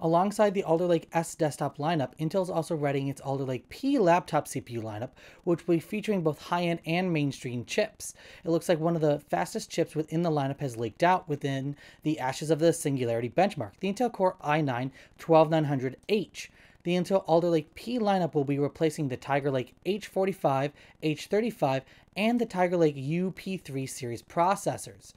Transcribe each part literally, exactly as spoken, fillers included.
Alongside the Alder Lake S desktop lineup, Intel's also readying its Alder Lake P laptop C P U lineup, which will be featuring both high-end and mainstream chips. It looks like one of the fastest chips within the lineup has leaked out within the Ashes of the Singularity benchmark, the Intel Core i nine twelve nine hundred H. The Intel Alder Lake P lineup will be replacing the Tiger Lake H forty-five, H thirty-five, and the Tiger Lake U P three series processors.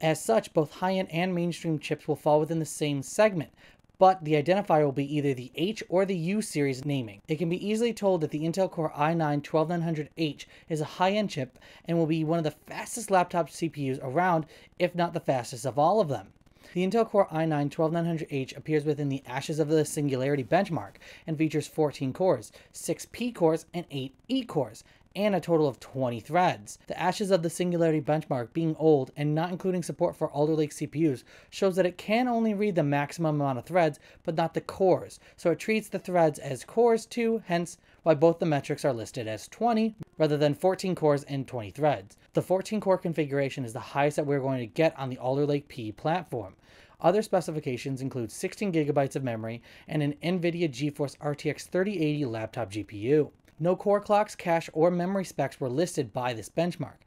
As such, both high-end and mainstream chips will fall within the same segment, but the identifier will be either the H or the U series naming. It can be easily told that the Intel Core i nine twelve nine hundred H is a high-end chip and will be one of the fastest laptop C P Us around, if not the fastest of all of them. The Intel Core i nine twelve nine hundred H appears within the Ashes of the Singularity benchmark and features fourteen cores, six P cores, and eight E cores, and a total of twenty threads. The Ashes of the Singularity benchmark being old and not including support for Alder Lake C P Us shows that it can only read the maximum amount of threads, but not the cores, so it treats the threads as cores too, hence why both the metrics are listed as twenty, rather than fourteen cores and twenty threads. The fourteen core configuration is the highest that we're going to get on the Alder Lake P platform. Other specifications include sixteen gigabytes of memory and an NVIDIA GeForce R T X thirty eighty laptop G P U. No core clocks, cache, or memory specs were listed by this benchmark.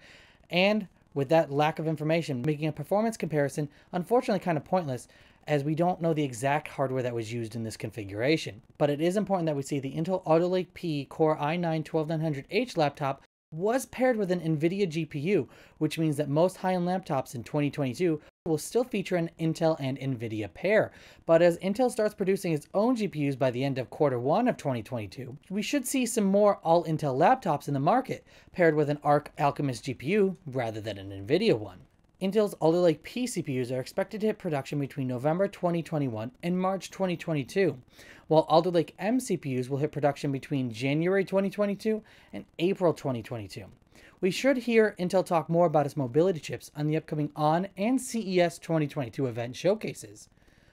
And with that lack of information, making a performance comparison unfortunately kind of pointless, as we don't know the exact hardware that was used in this configuration. But it is important that we see the Intel Alder Lake P Core i nine twelve nine hundred H laptop was paired with an NVIDIA G P U, which means that most high-end laptops in twenty twenty-two will still feature an Intel and NVIDIA pair. But as Intel starts producing its own G P Us by the end of quarter one of twenty twenty-two, we should see some more all-Intel laptops in the market paired with an Arc Alchemist G P U rather than an NVIDIA one. Intel's Alder Lake P C P Us are expected to hit production between November twenty twenty-one and March twenty twenty-two, while Alder Lake M C P Us will hit production between January twenty twenty-two and April twenty twenty-two. We should hear Intel talk more about its mobility chips on the upcoming O N and C E S twenty twenty-two event showcases.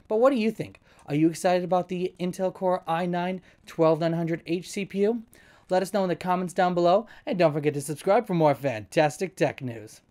But what do you think? Are you excited about the Intel Core i nine twelve nine hundred H C P U? Let us know in the comments down below, and don't forget to subscribe for more fantastic tech news.